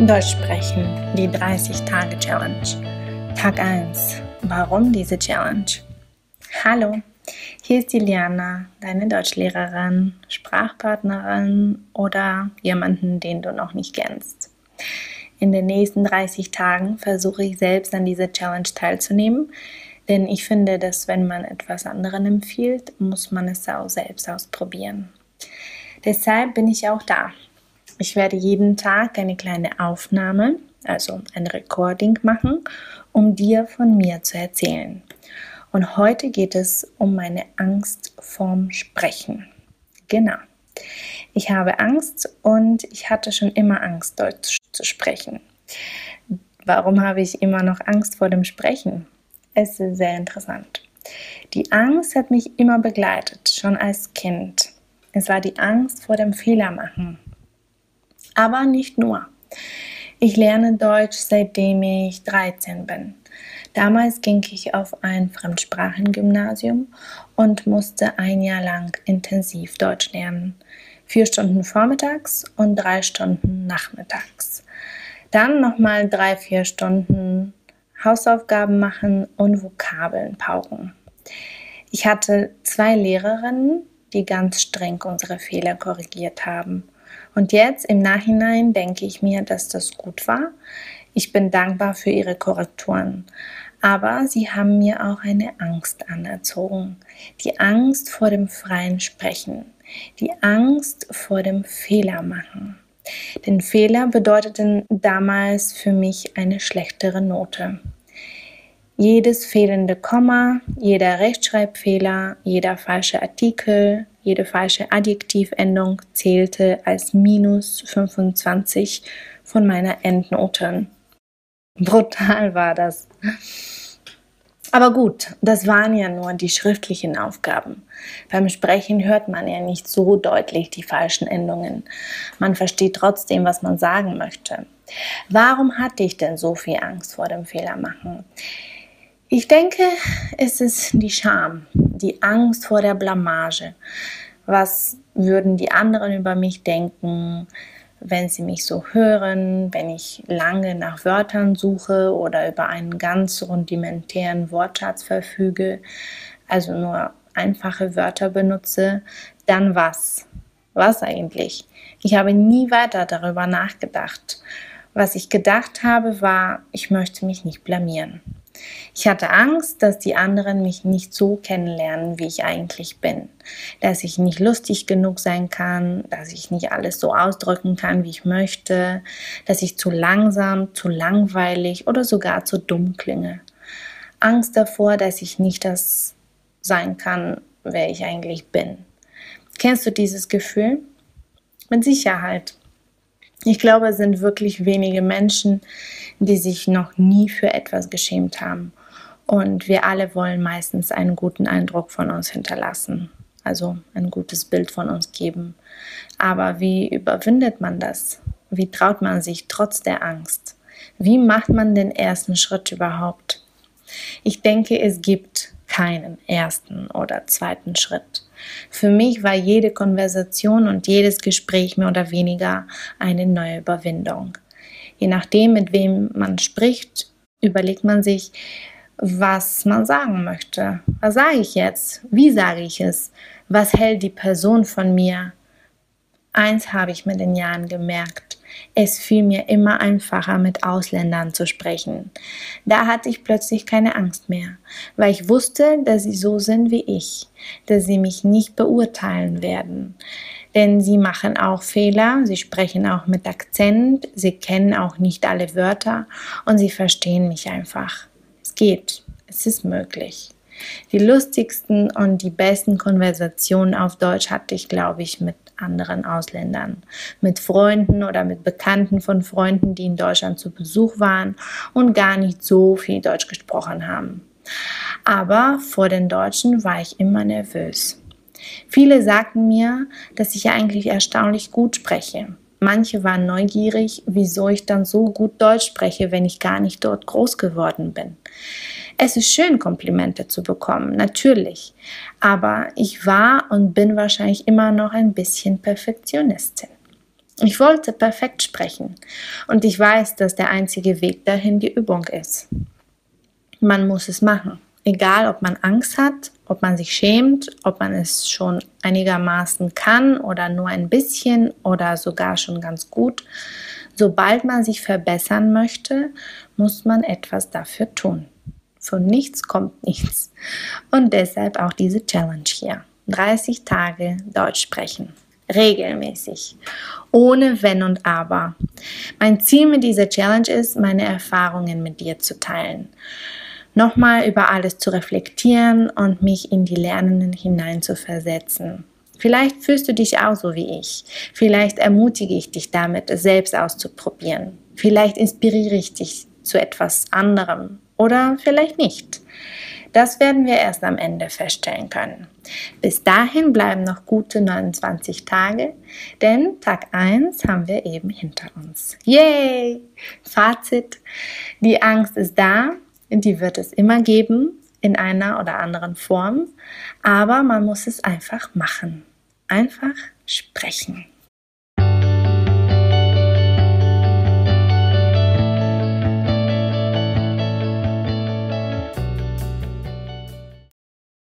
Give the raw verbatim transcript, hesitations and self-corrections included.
Deutsch sprechen, die dreißig-Tage-Challenge. Tag eins. Warum diese Challenge? Hallo, hier ist Liliana, deine Deutschlehrerin, Sprachpartnerin oder jemanden, den du noch nicht kennst. In den nächsten dreißig Tagen versuche ich selbst an dieser Challenge teilzunehmen, denn ich finde, dass wenn man etwas anderen empfiehlt, muss man es auch selbst ausprobieren. Deshalb bin ich auch da. Ich werde jeden Tag eine kleine Aufnahme, also ein Recording machen, um dir von mir zu erzählen. Und heute geht es um meine Angst vorm Sprechen. Genau. Ich habe Angst und ich hatte schon immer Angst, Deutsch zu sprechen. Warum habe ich immer noch Angst vor dem Sprechen? Es ist sehr interessant. Die Angst hat mich immer begleitet, schon als Kind. Es war die Angst vor dem Fehler machen. Aber nicht nur. Ich lerne Deutsch, seitdem ich dreizehn bin. Damals ging ich auf ein Fremdsprachengymnasium und musste ein Jahr lang intensiv Deutsch lernen. Vier Stunden vormittags und drei Stunden nachmittags. Dann nochmal drei, vier Stunden Hausaufgaben machen und Vokabeln pauken. Ich hatte zwei Lehrerinnen, die ganz streng unsere Fehler korrigiert haben. Und jetzt im Nachhinein denke ich mir, dass das gut war. Ich bin dankbar für ihre Korrekturen. Aber sie haben mir auch eine Angst anerzogen. Die Angst vor dem freien Sprechen. Die Angst vor dem Fehler machen. Denn Fehler bedeuteten damals für mich eine schlechtere Note. Jedes fehlende Komma, jeder Rechtschreibfehler, jeder falsche Artikel, jede falsche Adjektivendung zählte als minus fünfundzwanzig von meiner Endnote. Brutal war das. Aber gut, das waren ja nur die schriftlichen Aufgaben. Beim Sprechen hört man ja nicht so deutlich die falschen Endungen. Man versteht trotzdem, was man sagen möchte. Warum hatte ich denn so viel Angst vor dem Fehler machen? Ich denke, es ist die Scham, die Angst vor der Blamage. Was würden die anderen über mich denken, wenn sie mich so hören, wenn ich lange nach Wörtern suche oder über einen ganz rudimentären Wortschatz verfüge, also nur einfache Wörter benutze, dann was? Was eigentlich? Ich habe nie weiter darüber nachgedacht. Was ich gedacht habe, war, ich möchte mich nicht blamieren. Ich hatte Angst, dass die anderen mich nicht so kennenlernen, wie ich eigentlich bin. Dass ich nicht lustig genug sein kann, dass ich nicht alles so ausdrücken kann, wie ich möchte, dass ich zu langsam, zu langweilig oder sogar zu dumm klinge. Angst davor, dass ich nicht das sein kann, wer ich eigentlich bin. Kennst du dieses Gefühl? Mit Sicherheit. Ich glaube, es sind wirklich wenige Menschen, die sich noch nie für etwas geschämt haben. Und wir alle wollen meistens einen guten Eindruck von uns hinterlassen, also ein gutes Bild von uns geben. Aber wie überwindet man das? Wie traut man sich trotz der Angst? Wie macht man den ersten Schritt überhaupt? Ich denke, es gibt keinen ersten oder zweiten Schritt. Für mich war jede Konversation und jedes Gespräch mehr oder weniger eine neue Überwindung. Je nachdem, mit wem man spricht, überlegt man sich, was man sagen möchte. Was sage ich jetzt? Wie sage ich es? Was hält die Person von mir? Eins habe ich mit den Jahren gemerkt. Es fiel mir immer einfacher, mit Ausländern zu sprechen. Da hatte ich plötzlich keine Angst mehr, weil ich wusste, dass sie so sind wie ich, dass sie mich nicht beurteilen werden. Denn sie machen auch Fehler, sie sprechen auch mit Akzent, sie kennen auch nicht alle Wörter und sie verstehen mich einfach. Es geht, es ist möglich. Die lustigsten und die besten Konversationen auf Deutsch hatte ich, glaube ich, mit anderen Ausländern, mit Freunden oder mit Bekannten von Freunden, die in Deutschland zu Besuch waren und gar nicht so viel Deutsch gesprochen haben. Aber vor den Deutschen war ich immer nervös. Viele sagten mir, dass ich eigentlich erstaunlich gut spreche. Manche waren neugierig, wieso ich dann so gut Deutsch spreche, wenn ich gar nicht dort groß geworden bin. Es ist schön, Komplimente zu bekommen, natürlich, aber ich war und bin wahrscheinlich immer noch ein bisschen Perfektionistin. Ich wollte perfekt sprechen und ich weiß, dass der einzige Weg dahin die Übung ist. Man muss es machen, egal ob man Angst hat, ob man sich schämt, ob man es schon einigermaßen kann oder nur ein bisschen oder sogar schon ganz gut. Sobald man sich verbessern möchte, muss man etwas dafür tun. Von nichts kommt nichts. Und deshalb auch diese Challenge hier. dreißig Tage Deutsch sprechen. Regelmäßig. Ohne Wenn und Aber. Mein Ziel mit dieser Challenge ist, meine Erfahrungen mit dir zu teilen. Nochmal über alles zu reflektieren und mich in die Lernenden hineinzuversetzen. Vielleicht fühlst du dich auch so wie ich. Vielleicht ermutige ich dich damit, es selbst auszuprobieren. Vielleicht inspiriere ich dich zu etwas anderem. Oder vielleicht nicht. Das werden wir erst am Ende feststellen können. Bis dahin bleiben noch gute neunundzwanzig Tage, denn Tag eins haben wir eben hinter uns. Yay! Fazit: Die Angst ist da, die wird es immer geben, in einer oder anderen Form, aber man muss es einfach machen. Einfach sprechen.